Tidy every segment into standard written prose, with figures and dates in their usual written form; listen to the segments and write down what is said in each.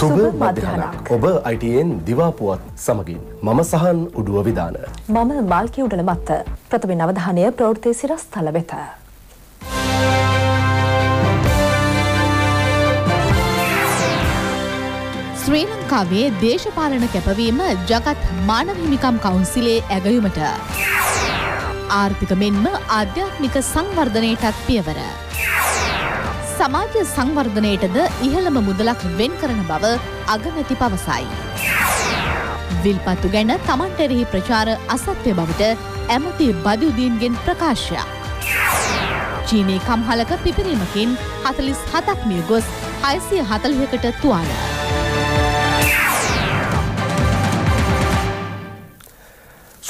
සුබ මධ්‍යහනක් ඔබ ITN දිවාපුවත් සමගින් මම සහන් උඩුව විදාන මම මාල්කී උඩල මත්ත ප්‍රථම අවධානය ප්‍රවෘත්ති සිරස්තල වෙත ශ්‍රී ලංකාවේ දේශපාලන කැපවීම ජගත් මානව හිමිකම් කවුන්සිලේ ඇගයුමට ආර්ථික මෙන්ම ආධ්‍යාත්මික සංවර්ධනයටත් පියවර සමාජ සංවර්ධනයටද ඉහළම මුදලක් වෙන් කරන බව අගමැති පවසයි. විල්පත්තු ගැන තමන්ට එරෙහි ප්‍රචාර අසත්‍ය බවට ඇමති බදුදීන්ගෙන් ප්‍රකාශයක්. චීනයේ කම්හලක පිපිරීමකින් 47ක් මිය ගොස් 640කට තුවාල.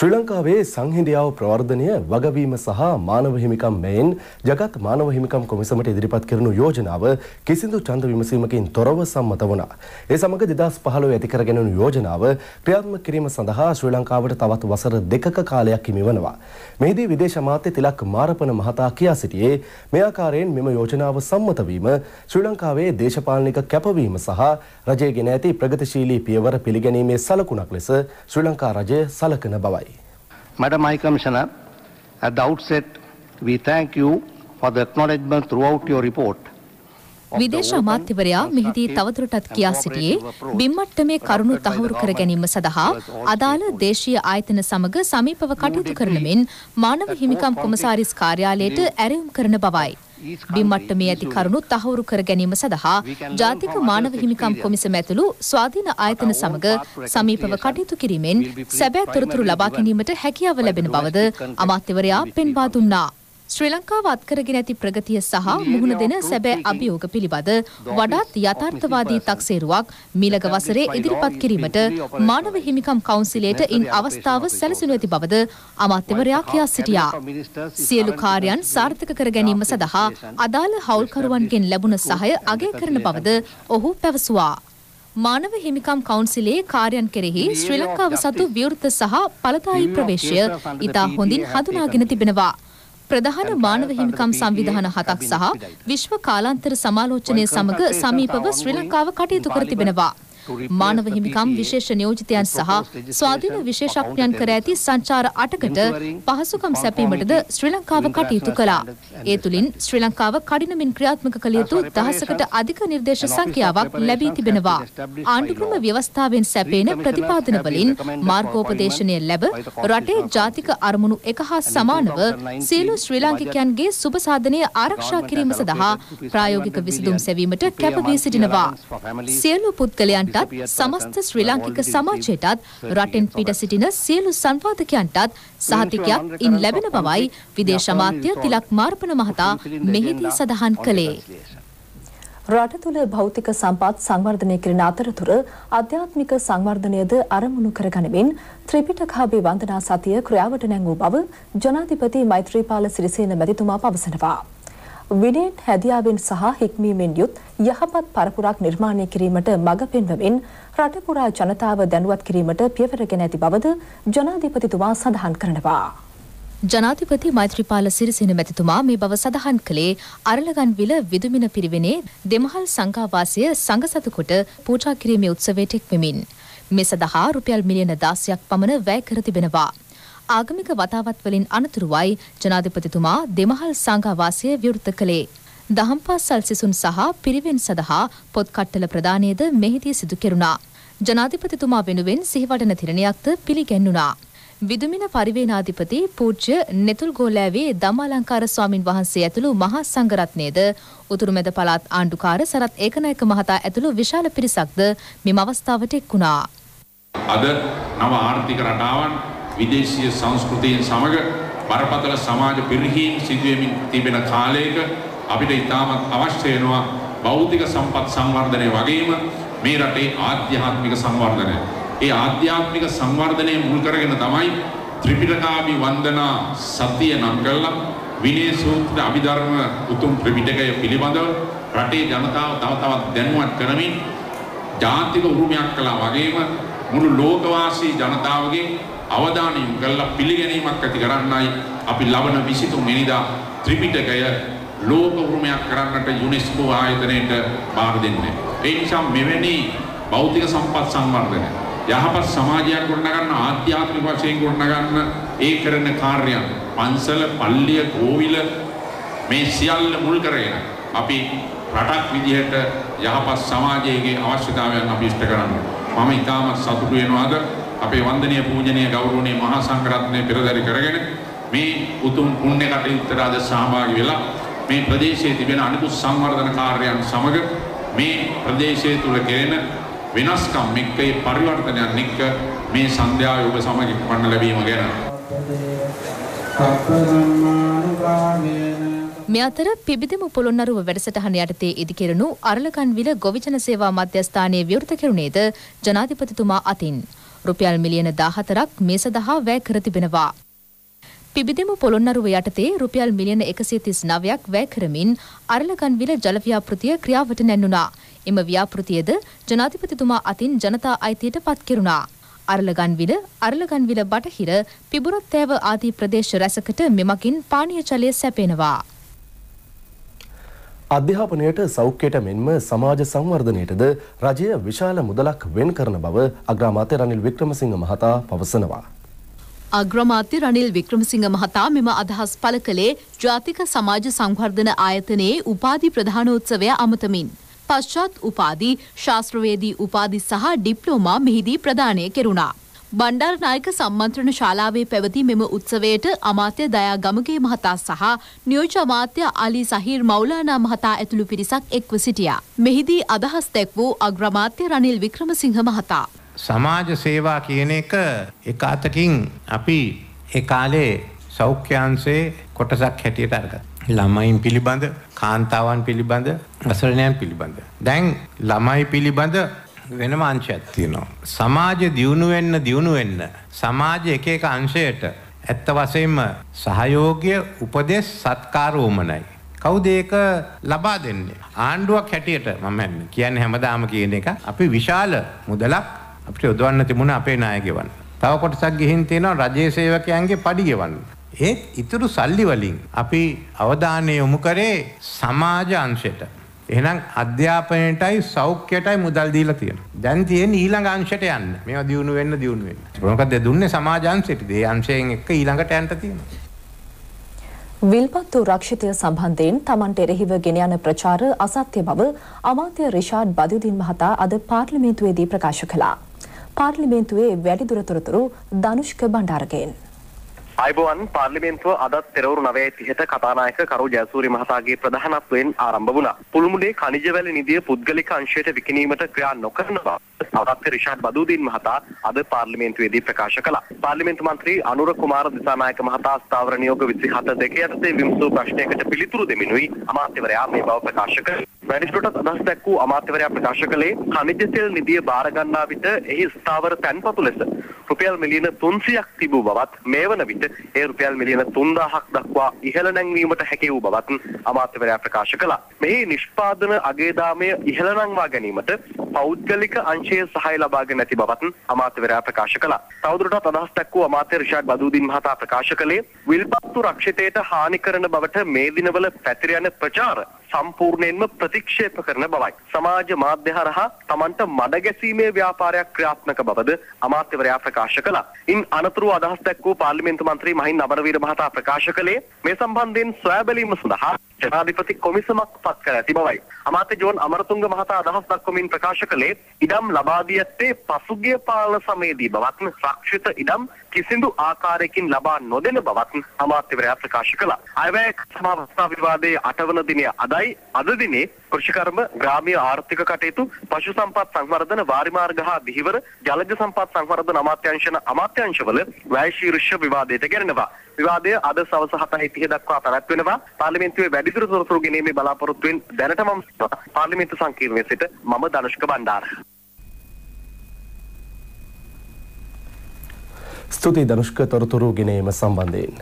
ශ්‍රී ලංකාවේ සංහිඳියාව ප්‍රවර්ධනය වගවීම සහ මානව හිමිකම් මෙන් ජගත් මානව හිමිකම් කොමිසමට ඉදිරිපත් කරන යෝජනාව කිසිදු ඡන්ද විමසීමකින් තොරව සම්මත වුණා. ඒ සමග 2015 ඇති කරගෙන යන යෝජනාව ක්‍රියාත්මක කිරීම සඳහා ශ්‍රී ලංකාවට තවත් වසර 2ක කාලයක් හිමි වනවා. මෙහිදී විදේශ අමාත්‍ය තිලක් මාරපන මහතා කියා සිටියේ මේ ආකාරයෙන් මෙම යෝජනාව සම්මත වීම ශ්‍රී ලංකාවේ දේශපාලනික කැපවීම සහ රජයේ ගෙන ඇති ප්‍රගතිශීලී පියවර පිළිගැනීමේ සලකුණක් ලෙස ශ්‍රී ලංකා රජය සලකන බවයි. Madam High Commissioner, at the outset, we thank you for the acknowledgement throughout your report. විදේශ අමාත්‍යවරයා මෙහිදී තවදුරටත් කියා සිටියේ බිම්මට්ටමේ කරුණු තහවුරු කර ගැනීම සඳහා අදාළ දේශීය ආයතන සමග සමීපව කටයුතු කරන මෙන් මානව හිමිකම් කොමසාරිස් කාර්යාලයට ඇරයුම් කරන බවයි. බිම්මට්ටමේ ඇති කරුණු තහවුරු කර ගැනීම සඳහා ජාතික මානව හිමිකම් කොමිසම ඇතුළු ස්වාධීන ආයතන සමග සමීපව කටයුතු කිරීමෙන් සැබෑ තොරතුරු ලබා ගැනීමට හැකියාව ලැබෙන බවද අමාත්‍යවරයා පෙන්වා දුන්නා. ශ්‍රී ලංකාව අත්කරගෙන ඇති ප්‍රගතිය සහ මුහුණ දෙන සැබෑ අභියෝග පිළිබඳ වඩාත් යථාර්ථවාදී තක්සේරුවක් මිලග වසරේ ඉදිරිපත් කිරීමට මානව හිමිකම් කවුන්සිලයට ඉන් අවස්ථාව සැලසෙනු ඇති බවද අමාත්‍යවරයා කියා සිටියා. සියලු කාර්යයන් සාර්ථක කර ගැනීම සඳහා අදාළ හවුල්කරුවන්ගෙන් ලැබුණ සහාය අගය කරන බවද ඔහු පැවසුවා. මානව හිමිකම් කවුන්සිලයේ කාර්යයන් කෙරෙහි ශ්‍රී ලංකාව සතු විවෘත සහ ඵලදායී ප්‍රවේශය ඉතා හොඳින් හඳුනාගෙන තිබෙනවා. ප්‍රධාන මානව හිමිකම් සංවිධාන 7ක් සහ විශ්ව කාලාන්තර සමාලෝචනය සමග සමීපව ශ්‍රී ලංකාව කටයුතු කර තිබෙනවා. මානව හිමිකම් විශේෂ නියෝජිතයන් සහ ස්වාධීන විශේෂඥයන් කර ඇති සංචාර 8කට පහසුකම් සැපීමටද ශ්‍රී ලංකාව කටයුතු කළා. ඒ තුලින් ශ්‍රී ලංකාව කඩිනමින් ක්‍රියාත්මක කළ යුතු 10කට අධික නිර්දේශ සංඛ්‍යාවක් ලැබී තිබෙනවා. ආණ්ඩුක්‍රම ව්‍යවස්ථාවෙන් සැපේන ප්‍රතිපාදන වලින් මාර්ගෝපදේශනය ලැබ රටේ ජාතික අරමුණු එක හා සමානව සියලු ශ්‍රී ලාංකිකයන්ගේ සුබ සාධනය ආරක්ෂා කිරීම සඳහා ප්‍රායෝගික විසඳුම් සෙවීමට කැපවී සිටිනවා. සියලු පුද්ගලයන්ට සමස්ත ශ්‍රී ලාංකික සමාජයටත් රටෙන් පිට සිටින සියලු සංවාදකයන්ටත් සහතිකයක් ඉන් ලැබෙන බවයි විදේශ අමාත්‍ය තිලක් මාරපන මහතා මෙහිදී සඳහන් කළේ. රට තුළ භෞතික සම්පත් සංවර්ධනය කරන අතරතුර ආධ්‍යාත්මික සංවර්ධනයද අරමුණු කරගනිමින් ත්‍රිපිටකහාභි වන්දනා සතිය ක්‍රියාවට නැංවූ බව ජනාධිපති මෛත්‍රීපාල සිරිසේන මැතිතුමා පවසනවා. විනයෙන් හැදියාවෙන් සහ හික්මීමෙන් යුත් යහපත් පරපුරක් නිර්මාණය කිරීමට මඟ පෙන්වමින් රටපුරා ජනතාව දැනුවත් කිරීමට පියවර ගෙන ඇති බවද ජනාධිපතිතුමා සඳහන් කරනවා. ජනාධිපති මෛත්‍රීපාල සිරිසේන මැතිතුමා මේ බව සඳහන් කළේ අරලගන්විල විදුමින පිරිවෙනේ දෙමහල් සංඝවාසය සංඝසතු කොට පූජා කිරීමේ උත්සවයට එක්වෙමින් මේ සඳහා රුපියල් මිලියන 16ක් පමණ වැය කර තිබෙනවා. ආගමික වතාවත් වලින් අනතුරුවයි ජනාධිපතිතුමා දෙමහල් සංඝවාසය විවෘත කළේ. දහම් පාසල් සිසුන් සහ පිරිවෙන් සඳහා පොත් කට්ටල ප්‍රදානයද මෙහිදී සිදු කෙරුණා. ජනාධිපතිතුමා වෙනුවෙන් සිහිවටන තිරණයක්ද පිළිගැන්වුණා. විදුමින පරිවේනාධිපති පූජ්‍ය නෙතුල් ගෝලෑවේ ධම්මාලංකාර ස්වාමින් වහන්සේ ඇතුළු මහා සංඝරත්නයේද උතුරුමැද පළාත් ආණ්ඩුකාර සරත් ඒකනායක මහතා ඇතුළු විශාල පිරිසක්ද මෙම අවස්ථාවට එක්ුණා. අද නව ආර්ථික රටාවන් විදේශීය සංස්කෘතියෙන් සමග බරපතල සමාජ පිරිහීම් සිදුවෙමින් තිබෙන කාලයක අපිට ඉතාමත් අවශ්‍ය වෙනවා භෞතික සම්පත් සංවර්ධනය වගේම මේ රටේ ආධ්‍යාත්මික සංවර්ධනය. ඒ ආධ්‍යාත්මික සංවර්ධනය මුල් කරගෙන තමයි ත්‍රිපිටකාභි වන්දනා සතිය නම් කරලා විනය සූත්‍ර අභිධර්ම උතුම් ත්‍රිපිටකය පිළිබඳව රටේ ජනතාව තව තවත් දැනුවත් කරමින් ජාතික උරුමයක් කළා වගේම මුළු ලෝකවාසී ජනතාවගේ අවධානය යොමු කරලා පිළිගැනීමක් ඇති කරන්නයි අපි ලබන 23 වෙනිදා ත්‍රිපිටකය ලෝක උරුමයක් කරන්නට යුනෙස්කෝ ආයතනයට බාර දෙන්නේ. ඒ නිසා මෙවැනි භෞතික සම්පත් සංවර්ධනය. යහපත් සමාජයක් ගොඩනගන්න ආධ්‍යාත්මික වශයෙන් ගොඩනගන්න ඒ කරන කාර්යයන් පන්සල, පල්ලිය, කෝවිල මේ සියල්ල මුල් කරගෙන අපි රටක් විදිහට යහපත් සමාජයේ අවශ්‍යතාවයන් අපි ඉෂ්ට කරන්න. මම ඊටම සතුටු වෙනවා අද අපේ වන්දනීය පූජනීය ගෞරවනීය මහා සංඝරත්නය පෙරදරි කරගෙන මේ උතුම් පුණ්‍ය කටයුත්තට අද සහභාගී වෙලා මේ ප්‍රදේශයේ තිබෙන අනිකුත් සංවර්ධන කාර්යයන් සමග මේ ප්‍රදේශයේ තුල කෙරෙන වෙනස්කම් එක්කේ පරිවර්තනයක් එක්ක මේ සන්ධ්‍යාවේ ඔබ සමග පන්න ලැබීම ගැන මේ අතර පිබිදෙමු පොළොන්නරුව වැඩසටහන යටතේ ඉදිකෙරණු අරලකන්විල ගොවිජන සේවා මධ්‍යස්ථානයේ විවෘත කෙරුණේද ජනාධිපතිතුමා අතින් රුපියල් මිලියන 14ක් මේ සඳහා වැය කර තිබෙනවා. පිබිදෙමු පොළොන්නරුව යටතේ රුපියල් මිලියන 139ක් වැය කරමින් අරලකන්විල ජල ව්‍යාපෘතිය ක්‍රියාවට නැන්නුණා. එම ව්‍යාපෘතියද ජනාධිපතිතුමා අතින් ජනතා අයිතියට පත් කෙරුණා. අරලගන්විල, අරලගන්විල බටහිර, පිබුරත්තෑව ආදී ප්‍රදේශ රැසකට මෙමකින් පානීය ජලය සැපෙනවා. අධ්‍යාපනයට සෞඛ්‍යයට මෙන්ම සමාජ සංවර්ධනයටද රජය විශාල මුදලක් වෙන් කරන බව අග්‍රාමාත්‍ය රනිල් වික්‍රමසිංහ මහතා පවසනවා. අග්‍රාමාත්‍ය රනිල් වික්‍රමසිංහ මහතා මෙම අදහස් පළ කළේ ජාතික සමාජ සංවර්ධන ආයතනයේ උපාධි ප්‍රධානෝත්සවය අමතමින්. පශ්චාත් උපාධි, ශාස්ත්‍රවේදී උපාධි සහ ඩිප්ලෝමා මෙහිදී ප්‍රදානය කෙරුණා. බණ්ඩාරනායක සම්මන්ත්‍රණ ශාලාවේ පැවති මෙම උත්සවයට අමාත්‍ය දයා ගමගේ මහතා සහ නියෝජ්‍ය අමාත්‍ය අලි සහීර් මෞලානා මහතා ඇතුළු පිරිසක් එක්ව සිටියා. මෙහිදී අදහස් දැක් වූ අග්‍රාමාත්‍ය රනිල් වික්‍රමසිංහ මහතා. සමාජ සේවා කියන එක අතකින් අපි ඒ කාලේ සෞඛ්‍යාංශයේ කොටසක් හැටියට අරගත්තා. ළමයින් පිළිබඳ, කාන්තාවන් පිළිබඳ, අසරණයන් පිළිබඳ. දැන් ළමයි පිළිබඳ වෙනම අංශයක් තියෙනවා. සමාජ දියුණු වෙන්න සමාජ එක අංශයට ඇත්ත වශයෙන්ම සහයෝගය, උපදෙස්, සත්කාර වමනයි. කවුද ඒක ලබා දෙන්නේ? ආණ්ඩුවක් හැටියට මම කියන්නේ හැමදාම කියන එක අපි විශාල මුදලක් අපිට යොදවන්න තිබුණා අපේ නායකයන්. තව කොටසක් ගිහින් තියෙනවා රජයේ සේවකයන්ගේ පඩි ගෙවන්න. ඒත් ඊටු සල්ලි වලින් අපි අවධානය යොමු කරේ සමාජ අංශයට. එහෙනම් අධ්‍යාපනයටයි සෞඛ්‍යයටයි මුදල් දීලා තියෙනවා. දැන් තියෙන්නේ ඊළඟ අංශයට යන්න. මේවා දියුණු වෙන්න. මොකද දුන්නේ සමාජ අංශයට. ඒ අංශයෙන් එක්ක ඊළඟට යන්න තියෙනවා. විල්පත්තු රක්ෂිතය සම්බන්ධයෙන් Tamanට එරෙහිව ගෙන යන ප්‍රචාර අසත්‍ය බව අමාත්‍ය රිෂාඩ් බදුදින් මහතා අද පාර්ලිමේන්තුවේදී ප්‍රකාශ කළා. පාර්ලිමේන්තුවේ වැඩිදුර තොරතුරු ධනුෂ්ක බණ්ඩාරගෙන්. අයිබෝවන් පාර්ලිමේන්තුව අදත් පෙරවරු 9:30ට කතානායක කරු ජයසූරිය මහතාගේ ප්‍රධානත්වයෙන් ආරම්භ වුණා. පුළුමුඩේ ඛනිජවැලි නිධිය පුද්ගලික අංශයට විකිණීමට ක්‍රියා නොකරන බව අමාත්‍ය රිෂාඩ් බදුදීන් මහතා අද පාර්ලිමේන්තුවේදී ප්‍රකාශ කළා. පාර්ලිමේන්තු මන්ත්‍රී අනුර කුමාර දිසානායක මහතා ස්ථාවර නියෝග 272 යටතේ විමසූ ප්‍රශ්නයකට පිළිතුරු දෙමිනුයි අමාත්‍යවරයා මේ බව ප්‍රකාශ කළා. වැඩිදුරටත් අදහස් දැක් වූ අමාත්‍යවරයා ප්‍රකාශ කළේ ඛනිජ තෙල් නිධිය බාර ගන්නා විට එහි ස්ථාවර තැන්පතු ලෙස රුපියල් මිලියන 300ක් තිබූ බවත් මේ වන විට ඒ රුපියල් මිලියන 3000ක් දක්වා ඉහළ නැංවීමට හැකි වූ බවත් අමාත්‍යවරයා ප්‍රකාශ කළා. මෙහි නිෂ්පාදන අගයදාමය ඉහළ නංවා ගැනීමට පෞද්ගලික අංශයේ සහාය ලබාගෙන නැති බවත් අමාත්‍යවරයා ප්‍රකාශ කළා. තවදුරටත් අදහස් දක්වූ අමාත්‍ය රිෂාඩ් බදුදීන් මහතා ප්‍රකාශ කළේ විල්පත්තු රක්ෂිතයට හානි කරන බවට මේ දිනවල පැතිර යන ප්‍රචාර සම්පූර්ණයෙන්ම ප්‍රතික්ෂේප කරන බවයි. සමාජ මාධ්‍ය හරහා Tamanට මඩ ගැසීමේ ව්‍යාපාරයක් ක්‍රියාත්මක බවද අමාත්‍යවරයා ප්‍රකාශ කළා. ඉන් අනතුරුව අදහස් දක්ව වූ පාර්ලිමේන්තු මන්ත්‍රී මහින්ද අමරවීර මහතා ප්‍රකාශ කළේ මේ සම්බන්ධයෙන් සොයා බැලීම සඳහා ජනාධිපති කොමිසමක් පත් කර ඇති බවයි. අමාත්‍ය ජෝන් අමරතුංග මහතා අදහස් දක්වමින් ප්‍රකාශ කළේ ඉඩම් ලබා දී ඇත්තේ පසුගිය පාලන සමයේදී බවත් රක්ෂිත ඉඩම් කිසිදු ආකාරයකින් ලබා නොදෙන බවත් අමාත්‍යවරයා ප්‍රකාශ කළා. අයවැය සමාජ විවාදයේ 8 වන දිනය අදයි. අද දිනේ කෘෂිකර්ම, ග්‍රාමීය ආර්ථික කටයුතු, පශු සම්පත් සංවර්ධන, වාරිමාර්ග හා විහිවර, ජලජ සම්පත් සංවර්ධන අමාත්‍යාංශවල වැය ශීර්ෂ විවාදයට ගැනෙනවා. විවාදය අද සවස 7:30 දක්වා පැවැත්වෙනවා. පාර්ලිමේන්තුවේ වැඩිදුර තොරතුරු ගෙනීමේ බලාපොරොත්තුවෙන් දැනට මම පාර්ලිමේන්තු සංකීර්ණයේ සිට මම ධනුෂ්ක බණ්ඩාර. ස්තුති ධනුෂ්ක තොරතුරු ගෙනීම සම්බන්ධයෙන්.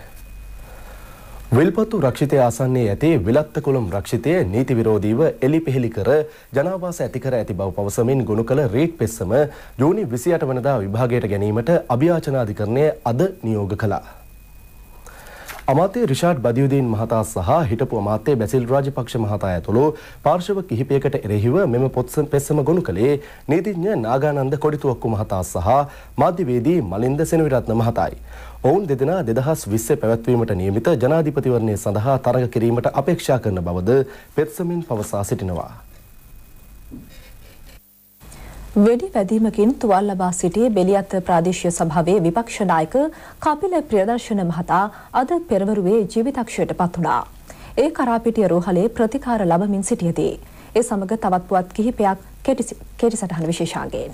විල්පත්තු රක්ෂිතය ආසන්නයේ ඇති විලත්තකුලම් රක්ෂිතය නීති විරෝධීව එලිපෙහෙලි කර ජනාවාස ඇති කර ඇති බව පවසමින් ගොනු කළ රේට් පෙස්සම ජූනි 28 වනදා විභාගයට ගැනීමට අභියාචනාධිකරණය අද නියෝග කළා. අමාත්‍ය රිෂාඩ් බදියුදීන් මහතා සහ හිටපු අමාත්‍ය බැසිල් රාජපක්ෂ මහතා ඇතුළු පාර්ශව කිහිපයකට එරෙහිව මෙම පෙත්සම ගොනු කළේ නීතිඥ නාගානන්ද කොඩිතුවක්කු මහතා සහ මාධ්‍යවේදී මලින්ද සෙනවිරත්න මහතායි. ඔවුන් දෙදෙනා 2020 පැවැත්වීමට නියමිත ජනාධිපතිවරණය සඳහා තරඟ කිරීමට අපේක්ෂා කරන බවද පෙත්සමින් පවසා සිටිනවා. වෙඩි වැදීමකින් තුවාල ලබා සිටියේ බෙලියත් ප්‍රාදේශීය සභාවේ විපක්ෂ නායක කපිල ප්‍රියදර්ශන මහතා අද පෙරවරුවේ ජීවිතක්ෂයට පත් වුණා. ඒ කරාපිටිය රෝහලේ ප්‍රතිකාර ලබමින් සිටියේදී ඒ සමග තවත් පුවත් කිහිපයක් කෙටි සටහන විශේෂාංගයෙන්.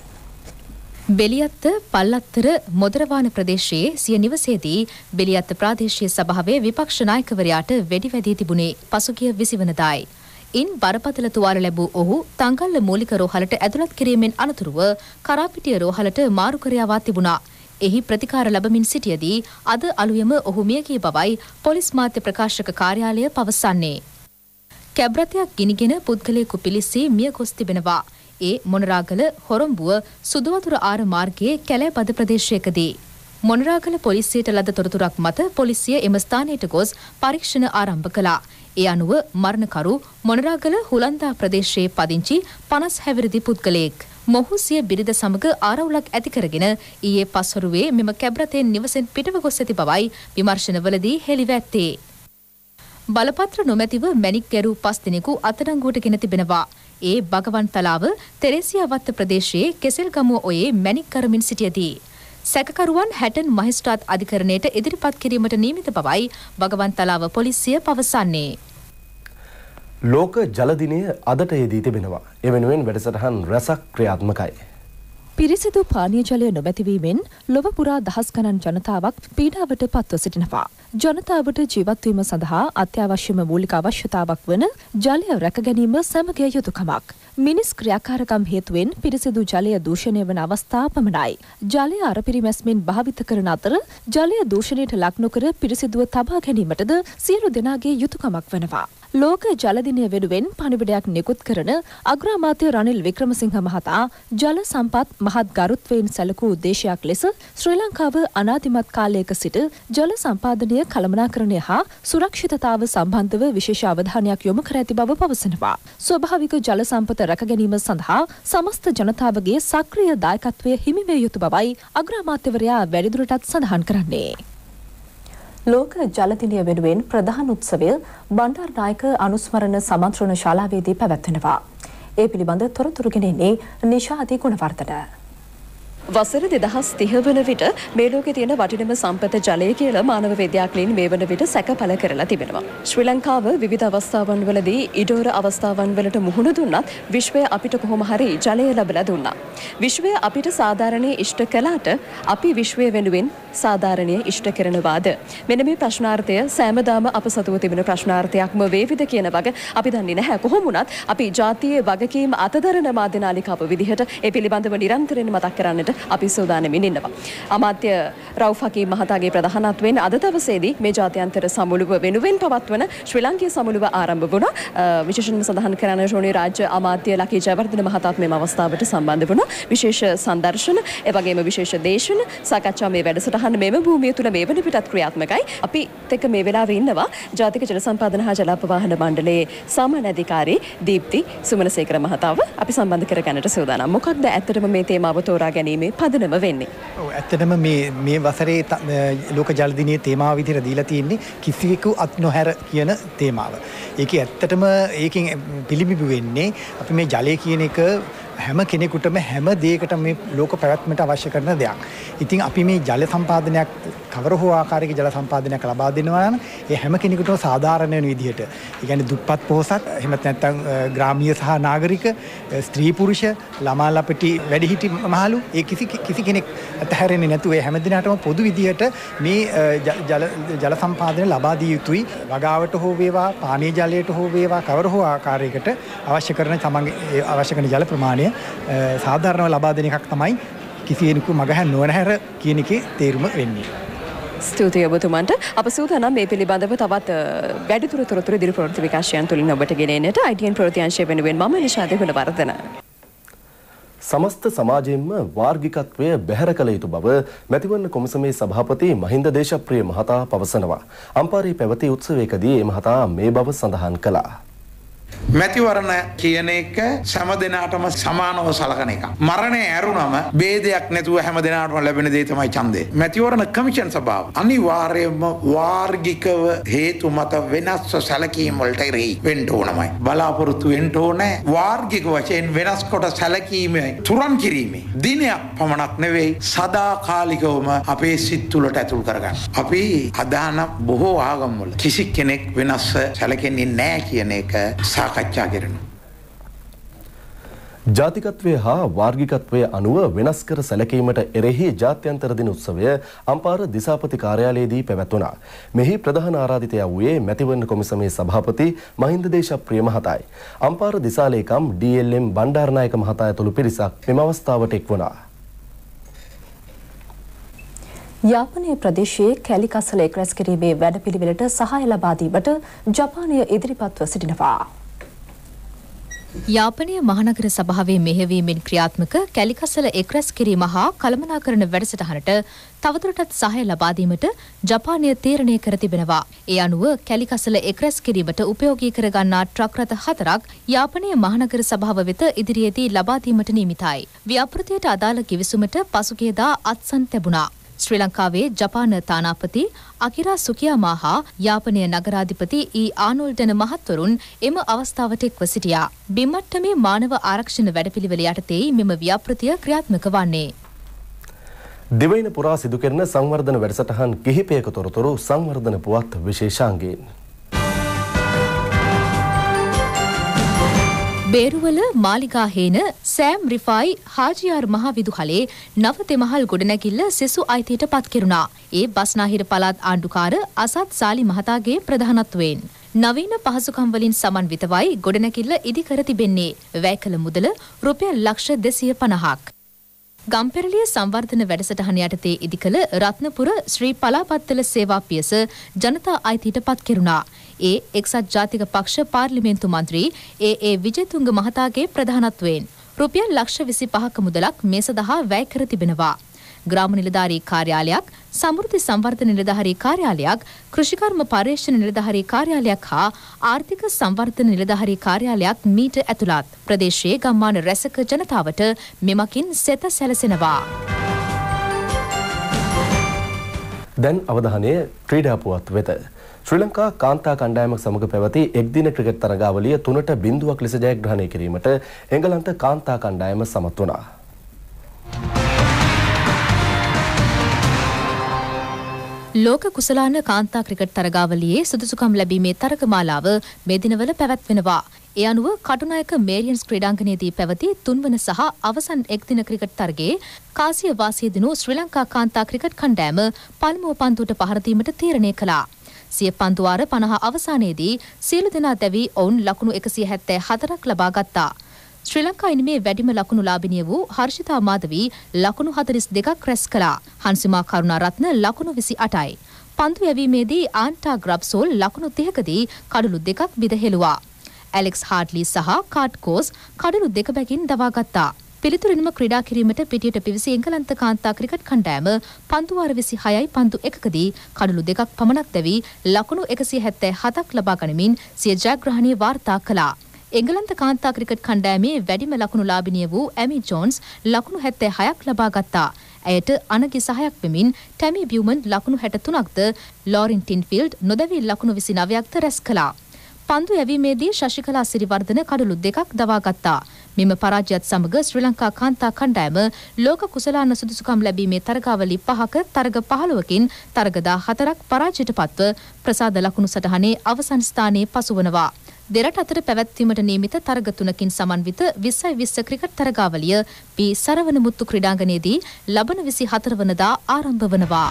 බෙලියත්ත පල්ලත්තර මොදරවාන ප්‍රදේශයේ සිය නිවසේදී බෙලියත්ත ප්‍රාදේශීය සභාවේ විපක්ෂ නායකවරයාට වෙඩි වැදී තිබුණේ පසුගිය 20 වෙනිදායි. ඉන් බරපතල තුවාල ලැබූ ඔහු තංගල්ල මූලික රෝහලට ඇතුළත් කිරීමෙන් අනතුරුව කරාපිටිය රෝහලට මාරු කර යවා තිබුණා. එහි ප්‍රතිකාර ලැබමින් සිටියදී අද අලුයම ඔහු මිය ගිය බවයි පොලිස් මාධ්‍ය ප්‍රකාශක කාර්යාලය පවසන්නේ. කැබ්‍රතයක් ගිනිගෙන පුද්ගලයෙකු පිලිස්සී මිය ගොස් තිබෙනවා. ඒ මොනරාගල හොරම්බුව සුදුවතුර ආර මාර්ගයේ කැලෑපද ප්‍රදේශයකදී. මොනරාගල පොලිසියට ලද තොරතුරක් මත පොලිසිය එම ස්ථානයට ගොස් පරීක්ෂණ ආරම්භ කළා. ඒ අනුව මරණකරු මොනරාගල හුලන්දා ප්‍රදේශයේ පදිංචි 50 හැවිරිදි පුද්ගලයෙක්. මොහු සිය බිරිඳ සමග ආරවුලක් ඇති කරගෙන ඊයේ පස්වරුවේ මෙම කැබ්‍රතෙන් නිවසෙන් පිටව ගොස් ඇති බවයි විමර්ශනවලදී හෙළිව ඇත්තේ. බලපත්‍ර නොමැතිව මැණික් ගැරූ 5 දිනකු අත්අඩංගුවට ගෙන තිබෙනවා. ඒ භගවන් තලාව තෙරේසියාවත්ත ප්‍රදේශයේ කෙසෙල්ගමුව ඔයේ මැණික් කරමින් සිටියදී. සැකකරුවන් හැටන් මහේස්ත්‍රාත් අධිකරණයට ඉදිරිපත් කිරීමට නියමිත බවයි භගවන් තලාව පොලිසිය පවසන්නේ. ලෝක ජල දිනය අදට යෙදී තිබෙනවා. එවෙනුවෙන් වැඩසටහන් රැසක් ක්‍රියාත්මකයි. පිරිසිදු පානීය ජලය නොමැතිවීමෙන් ලොව පුරා දහස් ගණන් ජනතාවක් පීඩාවට පත්ව සිටිනවා. ජනතාවට ජීවත්වීම සඳහා අත්‍යවශ්‍යම මූලික අවශ්‍යතාවක් වන ජලය රැක ගැනීම සමගිය යුතුකමක්. මිනිස් ක්‍රියාකාරකම් හේතුවෙන් පිරිසිදු ජලය දූෂණය වන අවස්ථා පමණයි. ජලය අරපිරිමැස්මින් භාවිත කරන අතර ජලය දූෂණයට ලක් නොකර පිරිසිදුව තබා ගැනීමටද සියලු දෙනාගේ යුතුකමක් වෙනවා. ලෝක ජල දිනය වෙනුවෙන් පණිවිඩයක් නිකුත් කරන අග්‍රාමාත්‍ය රනිල් වික්‍රමසිංහ මහතා ජල සම්පත් මහත් ගරුත්වයෙන් සැලකූ දේශයක් ලෙස ශ්‍රී ලංකාව අනාදිමත් කාලයක සිට ජල සම්පාදනය කළමනාකරණය හා සුරක්ෂිතතාව සම්බන්ධව විශේෂ අවධානයක් යොමු කර ඇති බව පවසනවා. ස්වභාවික ජල සම්පත රැක ගැනීම සඳහා සමස්ත ජනතාවගේ සක්‍රීය දායකත්වය හිමි විය යුතු බවයි අග්‍රාමාත්‍යවරයා වැඩිදුරටත් සඳහන් කරන්නේ. ලෝක ජල දිනය වෙනුවෙන් ප්‍රධාන උත්සවය බණ්ඩාරනායක අනුස්මරණ සමන්ත්‍රණ ශාලාවේදී පැවැත්වෙනවා. ඒ පිළිබඳ තොරතුරු ගෙනෙන්නේ නිෂාදී ගුණවර්ධන. වසර 2030 වන විට මේ ලෝකේ තියෙන වටිනම සම්පත ජලය කියලා මානව විද්‍යාඥයින් මේ වන විට සැකපල කරලා තිබෙනවා. ශ්‍රී ලංකාව විවිධ අවස්ථාවන් වලදී ඉඩෝර අවස්ථාවන් වලට මුහුණ දුන්නත් විශ්වය අපිට කොහොම හරි ජලය ලැබලා දුන්නා. විශ්වය අපිට සාධාරණයේ ඉෂ්ට කළාට අපි විශ්වය වෙනුවෙන් සාධාරණයේ ඉෂ්ට කරනවාද? මෙන්න මේ ප්‍රශ්නාර්ථය සෑමදාම අප සතුව තිබෙන ප්‍රශ්නාර්ථයක්ම වේවිද කියන වග අපි දන්නේ නැහැ. කොහොම වුණත් අපි ජාතියේ වගකීම් අතදරන මාධ්‍ය නාලිකාව විදිහට ඒ පිළිබඳව නිරන්තරයෙන් මතක් කරන්නට අපි සූදානමින් ඉන්නවා. අමාත්‍ය රවුෆ් හකීම් මහතාගේ ප්‍රධානත්වයෙන් අද දවසේදී මේ ජාත්‍යන්තර සමුළුව වෙනුවෙන් පවත්වන ශ්‍රී ලංකේ සමුළුව ආරම්භ වුණා. විශේෂයෙන්ම සඳහන් කරන්න ඕනේ රාජ්‍ය අමාත්‍ය ලකී ජයවර්ධන මහතාත් මේ අවස්ථාවට සම්බන්ධ වුණා. විශේෂ සංදර්ශන, ඒ වගේම විශේෂ දේශන, සාකච්ඡා මේ වැඩසටහන මෙම භූමිය තුළ මේ වන පිටත් ක්‍රියාත්මකයි. අපි තෙක මේ වෙලාවේ ඉන්නවා ජාතික ජල සම්පාදන හා ජල අපවාහන මණ්ඩලයේ සමාන අධිකාරී දීප්ති සුමනසේකර මහතාව අපි සම්බන්ධ කරගන්නට සූදානම්. මොකක්ද ඇත්තටම මේ තේමාව තෝරා ගැනීම පදනම වෙන්නේ? ඇත්තටම මේ වසරේ ලෝක ජල දිනයේ තේමාව විදිහට දීලා තියෙන්නේ කිසිවෙකු අත් නොහැර කියන තේමාව. ඒකේ ඇත්තටම ඒකෙන් පිළිබිඹු වෙන්නේ අපි මේ ජලය කියන එක හැම කෙනෙකුටම හැම දෙයකටම මේ ලෝක පැවැත්මට අවශ්‍ය කරන දෙයක්. ඉතින් අපි මේ ජල සම්පාදනයක් කවර හෝ ආකාරයක ජල සම්පාදනයක් ලබා දෙනවා නම් ඒ හැම කෙනෙකුටම සාධාරණ වෙන විදිහට, ඒ කියන්නේ දුප්පත් පොහොසත්, එහෙමත් නැත්නම් ග්‍රාමීය සහ නාගරික, ස්ත්‍රී පුරුෂ, ළමා ලපටි, වැඩිහිටි මහලු, ඒ කිසි කෙනෙක් අතහැරෙන්නේ නැතුව ඒ හැම දිනකටම පොදු විදිහට මේ ජල සම්පාදනය ලබා දිය යුතුයි. වගාවට හෝ වේවා, පානීය ජලයට හෝ වේවා, කවර හෝ ආකාරයකට අවශ්‍ය කරන තමන්ගේ අවශ්‍ය කරන ජල ප්‍රමාණය සාධාරණව ලබා දෙන එකක් තමයි කිසියෙකු මගහැර නොහැර කියන එකේ තේරුම වෙන්නේ. ස්තුතියි ඔබතුමන්ට. අප සූදානම් මේ පිළිබඳව තවත් වැඩිදුර තොරතුරු ඉදිරි ප්‍රවෘත්ති විකාශයන් තුලින් ඔබට ගෙනෙන්නට ITN ප්‍රවෘත්ති අංශය වෙනුවෙන් මම නිෂාද ගුණවර්ධන. සමස්ත සමාජයෙන්ම වාර්ගිකත්වය බැහැර කළ යුතු බව මැතිවරණ කොමිසමේ සභාපති මහින්ද දේශප්‍රිය මහතා පවසනවා. අම්පාරේ පැවති උත්සවයකදී මහතා මේ බව සඳහන් කළා. මැතිවරණ කියන එක හැම දිනාටම සමානව සලකන එක. මරණය ඇරුණම ભેදයක් නැතුව හැම දිනාටම ලැබෙන දේ තමයි ඡන්දය. මැතිවරණ කමිෂන් සභාව අනිවාර්යයෙන්ම වාර්ගිකව හේතු මත වෙනස්ව සැලකීම් වලට ඉරි වෙන්න ඕනමයි. බලාපොරොත්තු වෙන්න ඕනේ වාර්ගික වශයෙන් වෙනස් කොට සැලකීම තුරන් කිරීමේ දිනයක් පමණක් නෙවෙයි සදාකාලිකවම අපේ සිත් තුළට ඇතුල් කරගන්න. අපි අදාන බොහෝ ආගම් වල කිසි කෙනෙක් වෙනස්ව සැලකෙන්නේ නැහැ කියන එක ජාතිකත්වය හා වාර්ගිකත්වය අනුව වෙනස් කර සැලකීමට එරෙහි ජාත්‍යන්තර දින උත්සවය අම්පාර දිසාපති කාර්යාලයේදී පැවැත්වුණා. මෙහි ප්‍රධාන ආරාධිතයා වූයේ මැතිවරණ කොමිසමේ සභාපති මහින්ද දේශප්‍රිය මහතායි. අම්පාර දිසාලේකම් DLM බණ්ඩාරනායක මහතා ඇතුළු පිරිසක් මෙම අවස්ථාවට එක් වුණා. යාපනයේ ප්‍රදේශයේ කැලිකසලේ ක්‍රැස් කිරීමේ වැඩපිළිවෙලට සහාය ලබා දීමට ජපානය ඉදිරිපත්ව සිටිනවා. යාපනයේ මහනගර සභාවේ මෙහෙයවීමෙන් ක්‍රියාත්මක කැලිකසල එක්රැස් කිරීම හා කළමනාකරණ වැඩසටහනට තවදුරටත් සහාය ලබා දීමට ජපානය තීරණය කර තිබෙනවා. ඒ අනුව කැලිකසල එක්රැස් කිරීමට උපයෝගී කරගන්නා ට්‍රක් රථ 4ක් යාපනයේ මහනගර සභාව වෙත ඉදිරියේදී ලබා දීමට නියමිතයි. ව්‍යාපෘතියට අදාළ කිවිසුමට පසුගියදා අත්සන් ලැබුණා. ශ්‍රී ලංකාවේ ජපාන තානාපති අකිරා සුකියාමා හා යාපනය නගරාධිපති ආනෝල්ඩන මහත්වරුන් එම අවස්ථාවට එක්ව සිටියා. බිම්මට්ටමේ මානව ආරක්ෂණ වැඩපිළිවෙල යටතේ මෙම ව්‍යාපෘතිය ක්‍රියාත්මක වන්නේ. දිවයින පුරා සිදු කරන සංවර්ධන වැඩසටහන් කිහිපයක තොරතුරු සංවර්ධන පුවත් විශේෂාංගයෙන්. බේරුවල මාලිකා හේන සෑම් රිෆායි හාජියාර් මහ විදුහලේ නව තෙමහල් ගොඩනැගිල්ල සෙසු අයිතියට පත් කෙරුණා. ඒ බස්නාහිර පළාත් ආණ්ඩුකාර අසත් සාලි මහතාගේ ප්‍රධානත්වයෙන් නවීන පහසුකම් වලින් සමන්විතවයි ගොඩනැගිල්ල ඉදි කර තිබෙන්නේ. වැය කළ මුදල රුපියල් ලක්ෂ 250ක්. ගම්පෙරළිය සංවර්ධන වැඩසටහන යටතේ ඉදි කළ රත්නපුර ශ්‍රී පලාපත්තල සේවා පියස ජනතා අයිතියට පත් කෙරුණා. ඒ එක්සත් ජාතික පක්ෂ පාර්ලිමේන්තු මන්ත්‍රී ඒ විජේතුංග මහතාගේ ප්‍රධානත්වයෙන් රුපියල් ලක්ෂ 25ක මුදලක් මේ සඳහා වැය කර තිබෙනවා. ග්‍රාම නිලධාරී කාර්යාලයක්, සමෘද්ධි සංවර්ධන නිලධාරී කාර්යාලයක්, කෘෂිකර්ම පර්යේෂණ නිලධාරී කාර්යාලයක් හා ආර්ථික සංවර්ධන නිලධාරී කාර්යාලයක් මීට ඇතුළත්. ප්‍රදේශයේ ගම්මාන රැසක ජනතාවට මෙමකින් සෙත සැලසෙනවා. දැන් අවධානය ක්‍රීඩා පුවත් වෙත. ශ්‍රී ලංකා කාන්තා කණ්ඩායමක් සමග පැවති එක්දින ක්‍රිකට් තරගාවලිය 3-0ක් ලෙස ජයග්‍රහණය කිරීමට එංගලන්ත කාන්තා කණ්ඩායම සමත් වුණා. ලෝක කුසලාන කාන්තා ක්‍රිකට් තරගාවලියේ සුදුසුකම් ලැබීමේ තරගමාලාව මේ දිනවල පැවැත්වෙනවා. ඒ අනුව කටුනායක මේරියන්ස් ක්‍රීඩාංගණයේදී පැවති තුන්වන සහ අවසන් එක්දින ක්‍රිකට් තරගයේ කාසිය වාසී දිනු ශ්‍රී ලංකා කාන්තා ක්‍රිකට් කණ්ඩායම පළමුව පන්දුවට පහර දීමට තීරණය කළා. සිය පන්දුවාර 50 අවසානයේදී සියලු දෙනා දැවි ඔවුන් ලකුණු 174ක් ලබා ගත්තා. ශ්‍රී ලංකා ඉනිමේ වැඩිම ලකුණු ලාභිනිය වූ හර්ෂිතා මාධවී ලකුණු 42ක් රැස් කළා. හංසිමා කරුණාරත්න ලකුණු 28යි. පන්දු යැවීමේදී ආන්ටා ග්‍රබ්සෝල් ලකුණු 30කදී කඩලු 2ක් බිඳහෙළුවා. ඇලෙක්ස් හාඩ්ලි සහ කාට් කෝස් කඩලු 2 බැගින් දවා ගත්තා. පිළිතුරින්ම ක්‍රීඩා කිරීමට පිටියට පිවිසි එංගලන්ත කාන්තා ක්‍රිකට් කණ්ඩායම පන්දු වාර 26යි පන්දු 1කදී කඩලු 2ක් පමණක් දැවි ලකුණු 177ක් ලබා ගනිමින් සිය ජයග්‍රහණය වාර්තා කළා. එංගලන්ත කාන්තා ක්‍රිකට් කණ්ඩායමේ වැඩිම ලකුණු ලාභිනිය වූ ඇමි ජෝන්ස් ලකුණු 76ක් ලබා ගත්තා. ඇයට අනගි සහයක් වෙමින් ටැමි බියුමන් ලකුණු 63ක්ද ලෝරින් ටින්ෆීල්ඩ් නොදැවි ලකුණු 29ක්ද රැස් කළා. පන්දු යැවීමේදී ශශිකලා සිරිවර්ධන කඩලු 2ක් දවා ගත්තා. මෙම පරාජයත් සමග ශ්‍රී ලංකා කාන්තා කණ්ඩායම ලෝක කුසලාන සුදුසුකම් ලැබීමේ තරගාවලි 5ක තරග 15කින් තරග 14ක් පරාජයට පත්ව ප්‍රසාද ලකුණු සටහනේ අවසන් ස්ථානයේ පසුවනවා. දෙරට අතර පැවැත්වීමට නියමිත තරග 3කින් සමන්විත 20-20 ක්‍රිකට් තරගාවලිය පී සරවන මුත්තු ක්‍රීඩාංගණයේදී ලබන 24 වනදා ආරම්භ වනවා.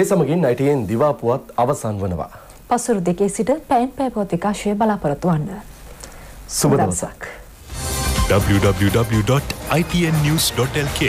ඒ සමගින් ITN දිවා පුවත් අවසන් වනවා. පසුරු දෙකේ සිට පැයෙන් පැය පුවත් විකාශය බලාපොරොත්තු වන්න. සුබ දවසක්. www.itnnews.lk